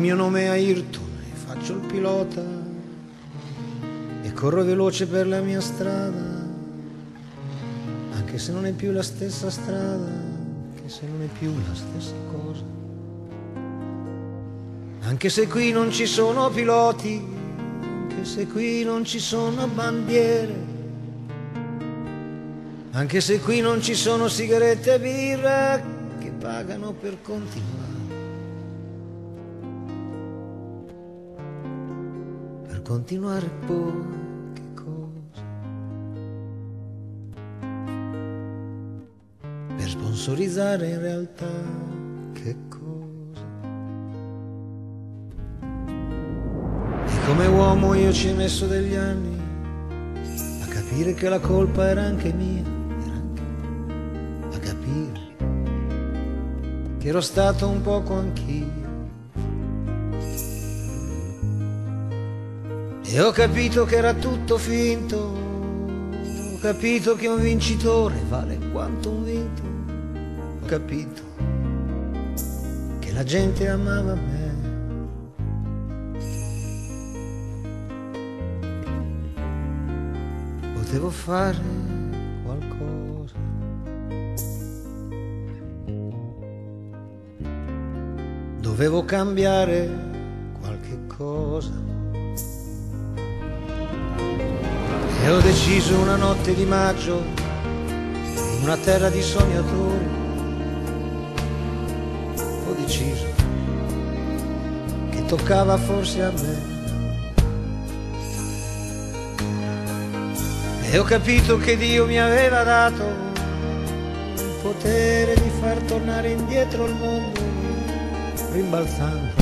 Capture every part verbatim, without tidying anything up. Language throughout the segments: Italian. mio nome è Ayrton e faccio il pilota e corro veloce per la mia strada, anche se non è più la stessa strada, anche se non è più la stessa cosa, anche se qui non ci sono piloti, anche se qui non ci sono bandiere, anche se qui non ci sono sigarette e birra che pagano per continuare, per continuare poche cose, per sponsorizzare in realtà che cosa. E come uomo io ci ho messo degli anni a capire che la colpa era anche mia, che ero stato un poco anch'io, e ho capito che era tutto finto, ho capito che un vincitore vale quanto un vinto, ho capito che la gente amava me. Potevo fare qualcosa, dovevo cambiare qualche cosa, e ho deciso una notte di maggio in una terra di sognatori, ho deciso che toccava forse a me, e ho capito che Dio mi aveva dato il potere di far tornare indietro il mondo rimbalzando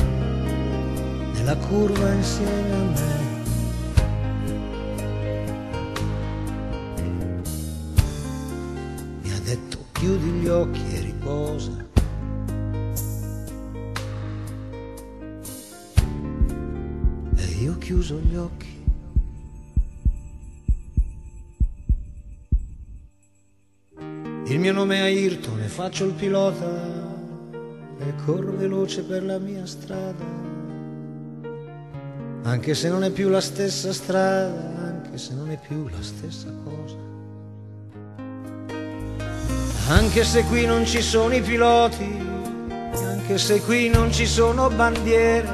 nella curva insieme a me. Mi ha detto chiudi gli occhi e riposa, e io ho chiuso gli occhi . Il mio nome è Ayrton e faccio il pilota e corro veloce per la mia strada, anche se non è più la stessa strada, anche se non è più la stessa cosa, anche se qui non ci sono i piloti, anche se qui non ci sono bandiere,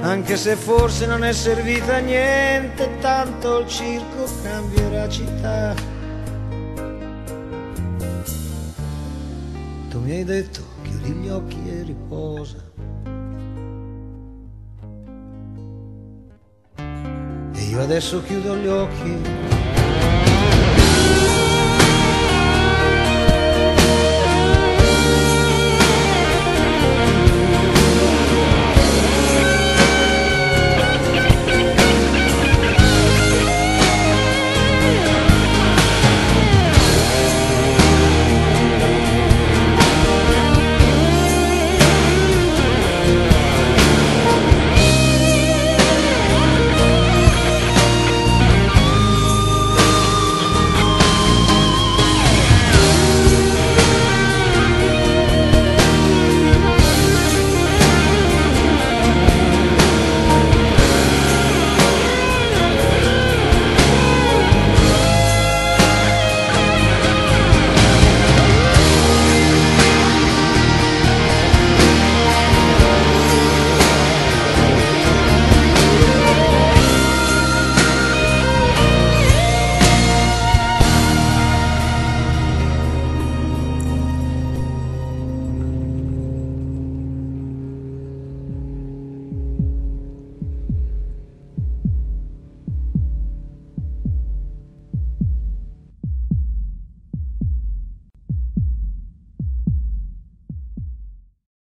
anche se forse non è servita a niente, tanto il circo cambierà città. Tu mi hai detto chiudi gli occhi e riposa, e io adesso chiudo gli occhi.